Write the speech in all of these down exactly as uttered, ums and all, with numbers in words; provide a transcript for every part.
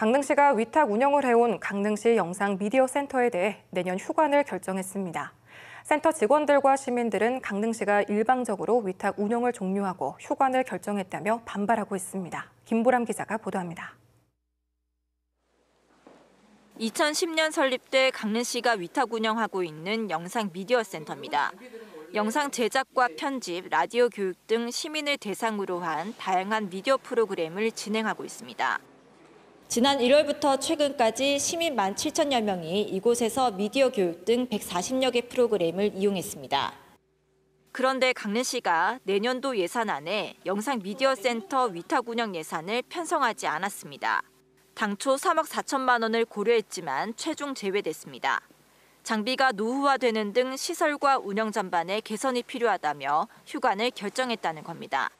강릉시가 위탁 운영을 해온 강릉시 영상 미디어센터에 대해 내년 휴관을 결정했습니다. 센터 직원들과 시민들은 강릉시가 일방적으로 위탁 운영을 종료하고 휴관을 결정했다며 반발하고 있습니다. 김보람 기자가 보도합니다. 이천십 년 설립돼 강릉시가 위탁 운영하고 있는 영상 미디어센터입니다. 영상 제작과 편집, 라디오 교육 등 시민을 대상으로 한 다양한 미디어 프로그램을 진행하고 있습니다. 지난 일월부터 최근까지 시민 만 칠천여 명이 이곳에서 미디어 교육 등 백사십여 개 프로그램을 이용했습니다. 그런데 강릉시가 내년도 예산안에 영상 미디어센터 위탁 운영 예산을 편성하지 않았습니다. 당초 삼억 사천만 원을 고려했지만 최종 제외됐습니다. 장비가 노후화되는 등 시설과 운영 전반에 개선이 필요하다며 휴관을 결정했다는 겁니다.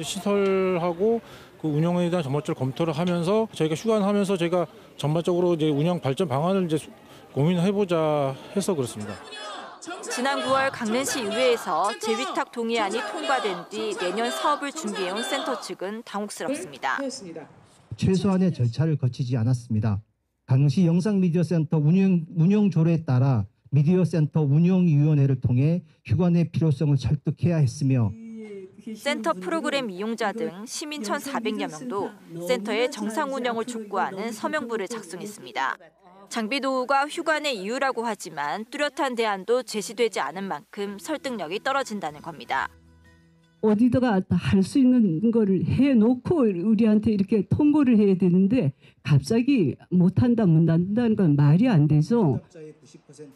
시설하고 그 운영에 대한 전반적으로 검토를 하면서 저희가 휴관하면서 제가 전반적으로 이제 운영 발전 방안을 이제 고민해보자 해서 그렇습니다. 지난 구월 강릉시 의회에서 재위탁 동의안이 통과된 뒤 내년 사업을 준비해온 센터 측은 당혹스럽습니다. 최소한의 절차를 거치지 않았습니다. 강릉시 영상미디어센터 운영, 운영 조례에 따라 미디어센터 운영위원회를 통해 휴관의 필요성을 설득해야 했으며 센터 프로그램 이용자 등 시민 천사백여 명도 센터의 정상 운영을 촉구하는 서명부를 작성했습니다. 장비 노후가 휴관의 이유라고 하지만 뚜렷한 대안도 제시되지 않은 만큼 설득력이 떨어진다는 겁니다. 어디다가 할 수 있는 거를 해놓고 우리한테 이렇게 통보를 해야 되는데 갑자기 못한다, 못한다는 건 말이 안 되죠.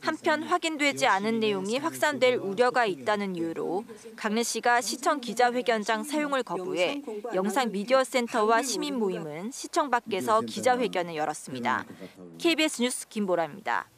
한편 확인되지 않은 내용이 확산될 우려가 있다는 이유로 강릉시가 시청 기자회견장 사용을 거부해 영상 미디어센터와 시민 모임은 시청 밖에서 기자회견을 열었습니다. 케이비에스 뉴스 김보람입니다.